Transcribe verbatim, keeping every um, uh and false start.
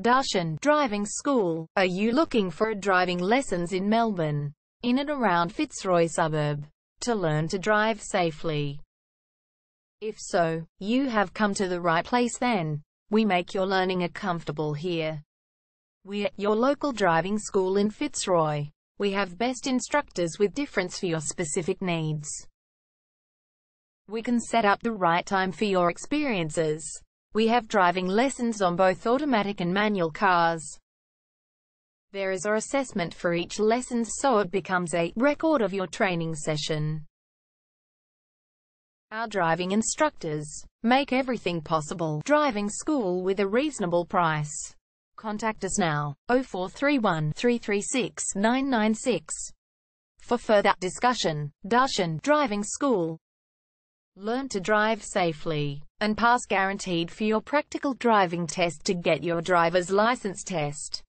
Darshan Driving School. Are you looking for driving lessons in Melbourne, in and around Fitzroy suburb, to learn to drive safely? If so, you have come to the right place then. We make your learning a comfortable here. We're your local driving school in Fitzroy. We have best instructors with difference for your specific needs. We can set up the right time for your experiences. We have driving lessons on both automatic and manual cars. There is our assessment for each lesson so it becomes a record of your training session. Our driving instructors make everything possible. Driving school with a reasonable price. Contact us now, oh four three one, three three six, nine nine six. For further discussion. Darshan Driving School. Learn to drive safely, and pass guaranteed for your practical driving test to get your driver's license test.